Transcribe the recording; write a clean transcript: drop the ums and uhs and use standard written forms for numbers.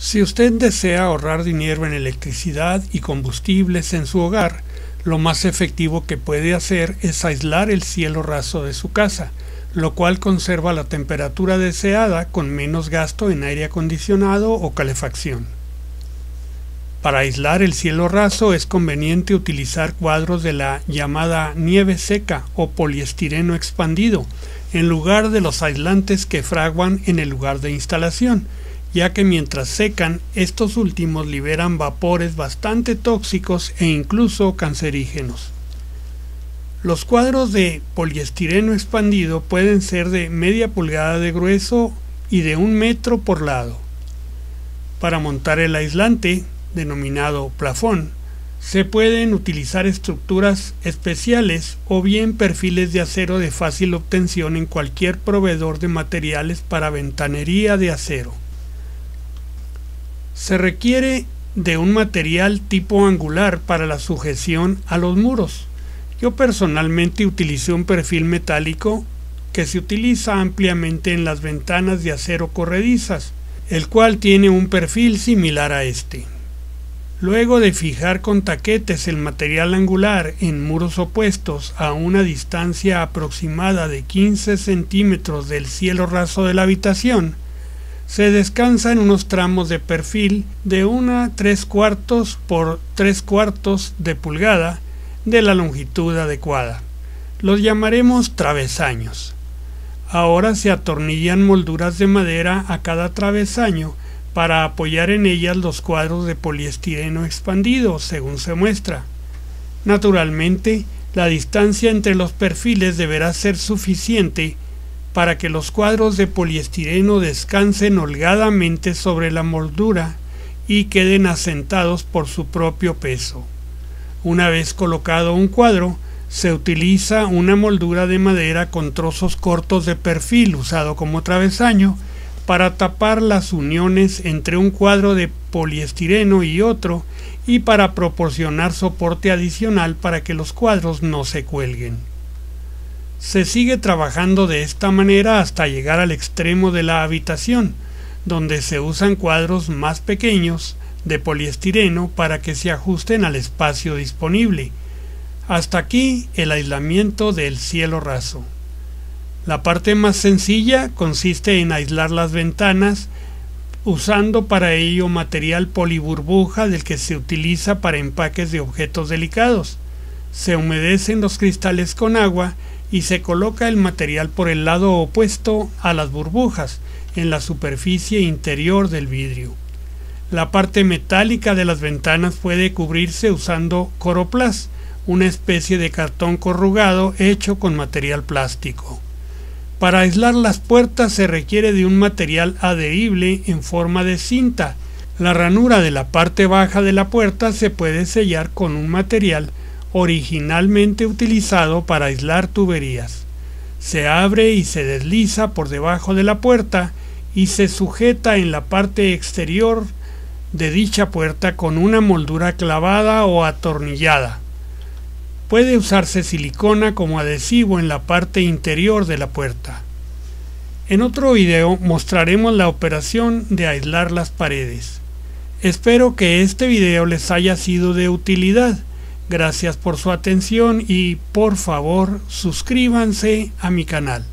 Si usted desea ahorrar dinero en electricidad y combustibles en su hogar, lo más efectivo que puede hacer es aislar el cielo raso de su casa, lo cual conserva la temperatura deseada con menos gasto en aire acondicionado o calefacción. Para aislar el cielo raso es conveniente utilizar cuadros de la llamada nieve seca o poliestireno expandido, en lugar de los aislantes que fraguan en el lugar de instalación, ya que mientras secan, estos últimos liberan vapores bastante tóxicos e incluso cancerígenos. Los cuadros de poliestireno expandido pueden ser de media pulgada de grueso y de 1 metro por lado. Para montar el aislante, denominado plafón, se pueden utilizar estructuras especiales o bien perfiles de acero de fácil obtención en cualquier proveedor de materiales para ventanería de acero. Se requiere de un material tipo angular para la sujeción a los muros. Yo personalmente utilicé un perfil metálico que se utiliza ampliamente en las ventanas de acero corredizas, el cual tiene un perfil similar a este. Luego de fijar con taquetes el material angular en muros opuestos a una distancia aproximada de 15 centímetros del cielo raso de la habitación, se descansa en unos tramos de perfil de 1 3/4 por 3/4 de pulgada de la longitud adecuada. Los llamaremos travesaños. Ahora se atornillan molduras de madera a cada travesaño para apoyar en ellas los cuadros de poliestireno expandido, según se muestra. Naturalmente, la distancia entre los perfiles deberá ser suficiente para que los cuadros de poliestireno descansen holgadamente sobre la moldura y queden asentados por su propio peso. Una vez colocado un cuadro, se utiliza una moldura de madera con trozos cortos de perfil usado como travesaño para tapar las uniones entre un cuadro de poliestireno y otro y para proporcionar soporte adicional para que los cuadros no se cuelguen. Se sigue trabajando de esta manera hasta llegar al extremo de la habitación, donde se usan cuadros más pequeños de poliestireno para que se ajusten al espacio disponible. Hasta aquí el aislamiento del cielo raso. La parte más sencilla consiste en aislar las ventanas usando para ello material poliburbuja del que se utiliza para empaques de objetos delicados. Se humedecen los cristales con agua y se coloca el material por el lado opuesto a las burbujas en la superficie interior del vidrio. La parte metálica de las ventanas puede cubrirse usando Coroplast, una especie de cartón corrugado hecho con material plástico. Para aislar las puertas se requiere de un material adherible en forma de cinta. La ranura de la parte baja de la puerta se puede sellar con un material originalmente utilizado para aislar tuberías. Se abre y se desliza por debajo de la puerta y se sujeta en la parte exterior de dicha puerta con una moldura clavada o atornillada. Puede usarse silicona como adhesivo en la parte interior de la puerta. En otro video mostraremos la operación de aislar las paredes. Espero que este video les haya sido de utilidad. Gracias por su atención y por favor suscríbanse a mi canal.